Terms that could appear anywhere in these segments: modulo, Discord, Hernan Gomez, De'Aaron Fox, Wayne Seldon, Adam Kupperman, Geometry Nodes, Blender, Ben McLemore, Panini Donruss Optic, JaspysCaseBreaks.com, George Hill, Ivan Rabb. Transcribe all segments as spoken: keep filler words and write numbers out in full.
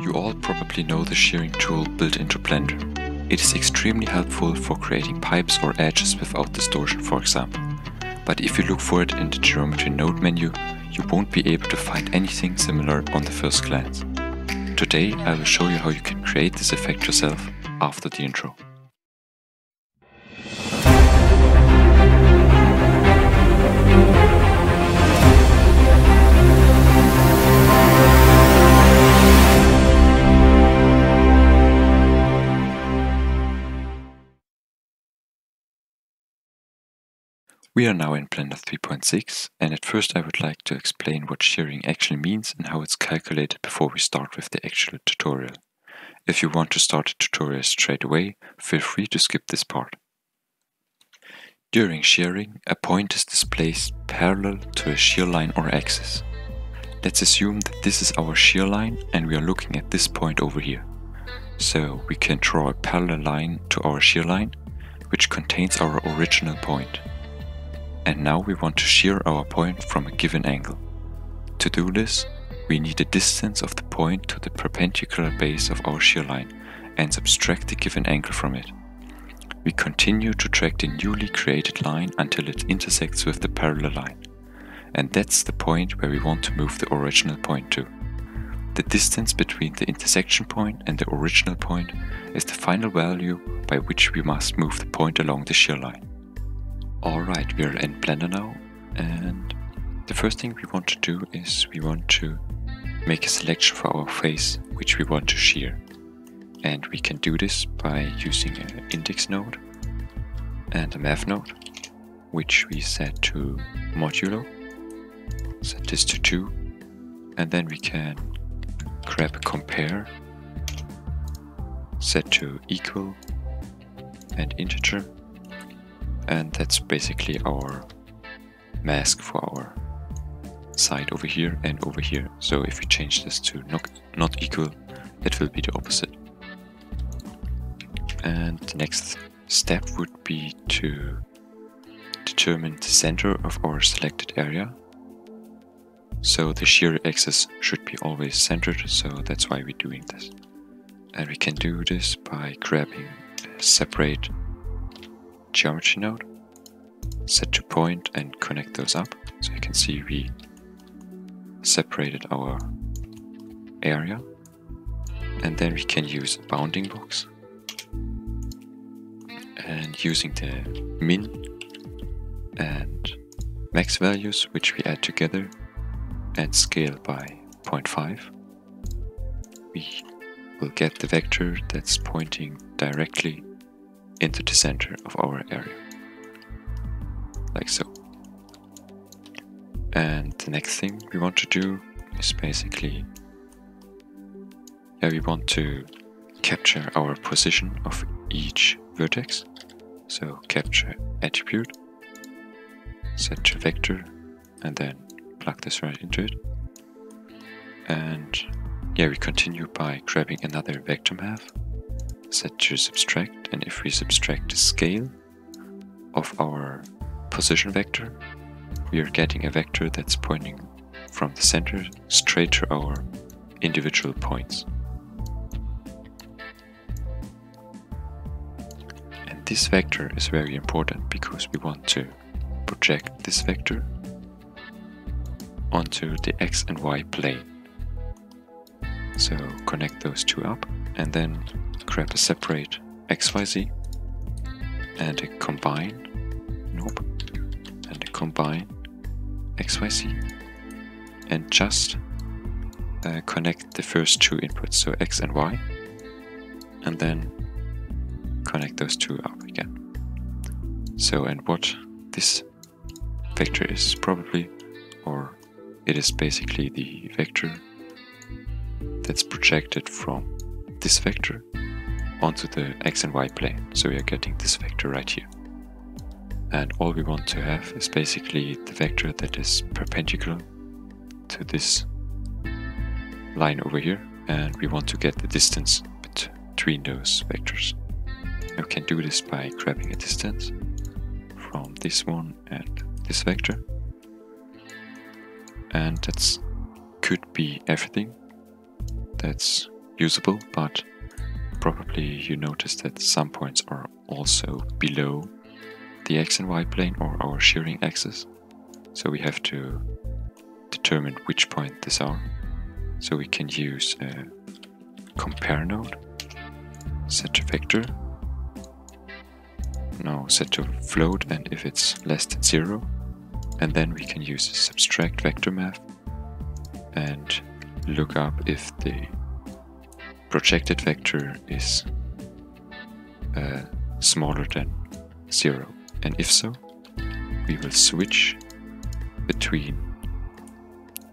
You all probably know the shearing tool built into Blender. It is extremely helpful for creating pipes or edges without distortion, for example. But if you look for it in the Geometry Node menu, you won't be able to find anything similar on the first glance. Today I will show you how you can create this effect yourself after the intro. We are now in Blender three point six, and at first I would like to explain what shearing actually means and how it's calculated before we start with the actual tutorial. If you want to start a tutorial straight away, feel free to skip this part. During shearing, a point is displaced parallel to a shear line or axis. Let's assume that this is our shear line and we are looking at this point over here. So we can draw a parallel line to our shear line, which contains our original point. And now we want to shear our point from a given angle. To do this, we need a distance of the point to the perpendicular base of our shear line and subtract the given angle from it. We continue to track the newly created line until it intersects with the parallel line. And that's the point where we want to move the original point to. The distance between the intersection point and the original point is the final value by which we must move the point along the shear line. Alright, we are in Blender now, and the first thing we want to do is we want to make a selection for our face which we want to shear. And we can do this by using an index node and a math node, which we set to modulo, set this to two, and then we can grab a compare, set to equal and integer. And that's basically our mask for our side over here and over here. So if we change this to not, not equal, it will be the opposite. And the next step would be to determine the center of our selected area. So the shear axis should be always centered, so that's why we're doing this. And we can do this by grabbing a separate geometry node, set to point, and connect those up. So you can see we separated our area, and then we can use a bounding box, and using the min and max values which we add together and scale by zero point five, we will get the vector that's pointing directly into the center of our area, like so. And the next thing we want to do is basically, yeah, we want to capture our position of each vertex. So capture attribute, set to vector, and then plug this right into it. And yeah, we continue by grabbing another vector map, set to subtract, and if we subtract the scale of our position vector, we are getting a vector that's pointing from the center straight to our individual points. And this vector is very important because we want to project this vector onto the X and Y plane. So connect those two up, and then grab a separate X Y Z and a combine, nope, and a combine X Y Z, and just uh, connect the first two inputs, so X and Y, and then connect those two up again. So, and what this vector is probably, or it is basically the vector that's projected from this vector onto the X and Y plane. So we are getting this vector right here. And all we want to have is basically the vector that is perpendicular to this line over here. And we want to get the distance between those vectors. We can do this by grabbing a distance from this one and this vector. And that's could be everything. That's usable, but probably you notice that some points are also below the x and y plane or our shearing axis. So we have to determine which point these are. So we can use a compare node, set to vector, now set to float and if it's less than zero, and then we can use a subtract vector map and look up if the projected vector is uh, smaller than zero, and if so, we will switch between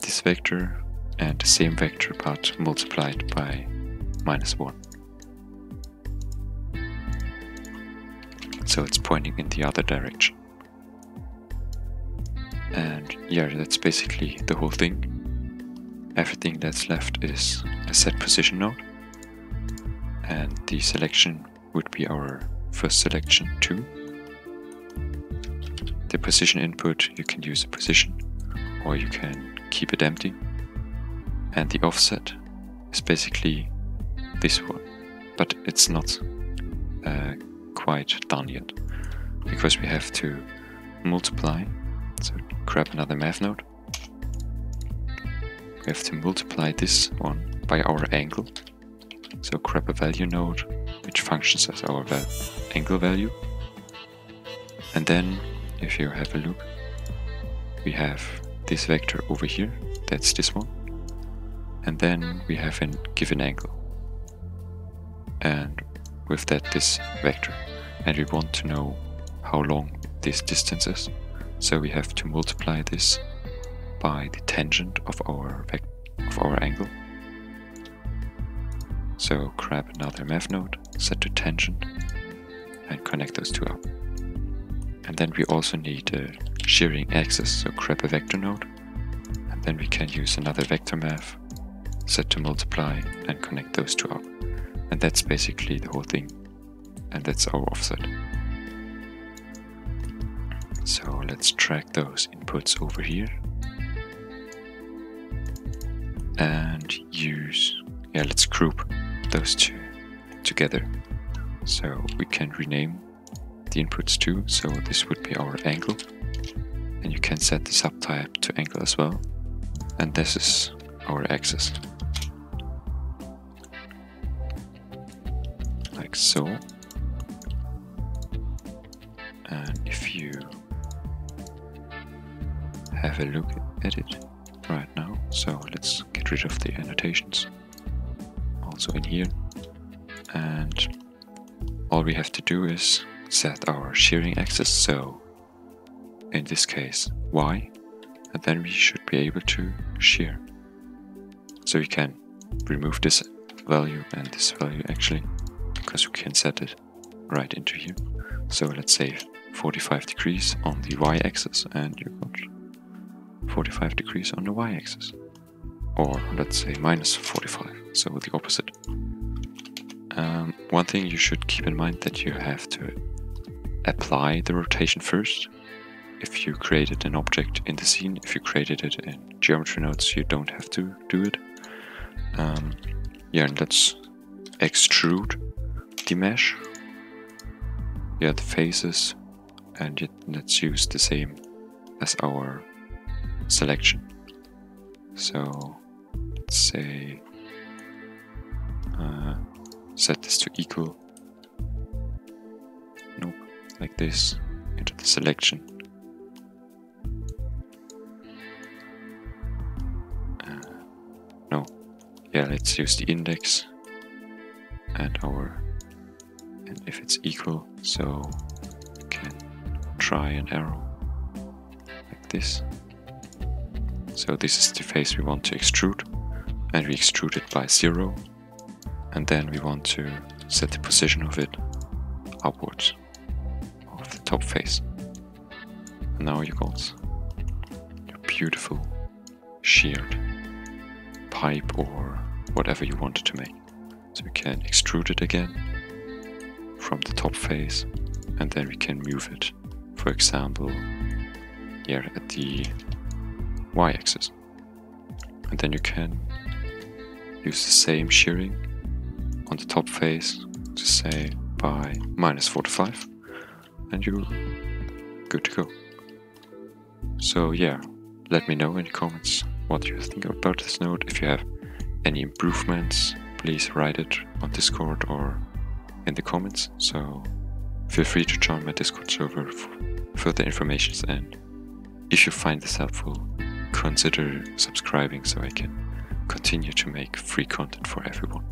this vector and the same vector but multiplied by minus one. So it's pointing in the other direction. And yeah, that's basically the whole thing. Everything that's left is a set position node. And the selection would be our first selection too. The position input, you can use a position or you can keep it empty. And the offset is basically this one, but it's not uh, quite done yet, because we have to multiply. So grab another math node. We have to multiply this one by our angle. So grab a value node, which functions as our val angle value. And then, if you have a look, we have this vector over here, that's this one. And then we have a given angle. And with that, this vector. And we want to know how long this distance is. So we have to multiply this by the tangent of our vector, of our angle. So grab another math node, set to tangent, and connect those two up. And then we also need a shearing axis, so grab a vector node. And then we can use another vector math, set to multiply, and connect those two up. And that's basically the whole thing. And that's our offset. So let's track those inputs over here. And use, yeah, let's group those two together. So we can rename the inputs too. So this would be our angle. And you can set the subtype to angle as well. And this is our axis. Like so. And if you have a look at it right now, so let's get rid of the annotations also in here, and all we have to do is set our shearing axis, so in this case y, and then we should be able to shear. So we can remove this value and this value actually, because we can set it right into here. So let's say forty-five degrees on the y-axis, and you got forty-five degrees on the y-axis. Or let's say minus forty-five, so the opposite. Um, one thing you should keep in mind that you have to apply the rotation first. If you created an object in the scene, if you created it in Geometry Nodes, you don't have to do it. Um, yeah, and let's extrude the mesh. Yeah, the faces, and yet let's use the same as our selection. So let's say uh, set this to equal, nope, like this, into the selection. Uh, no, yeah, let's use the index and our. And if it's equal, so you can try an arrow like this. So this is the face we want to extrude, and we extrude it by zero, and then we want to set the position of it upwards of the top face. And now you got your beautiful sheared pipe or whatever you wanted to make. So you can extrude it again from the top face, and then we can move it, for example, here at the y-axis. And then you can use the same shearing on the top face, just say by minus forty-five, and you're good to go. So yeah, let me know in the comments what you think about this node. If you have any improvements, please write it on Discord or in the comments. So feel free to join my Discord server for further information, and if you find this helpful, consider subscribing so I can continue to make free content for everyone.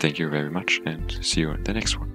Thank you very much, and see you in the next one.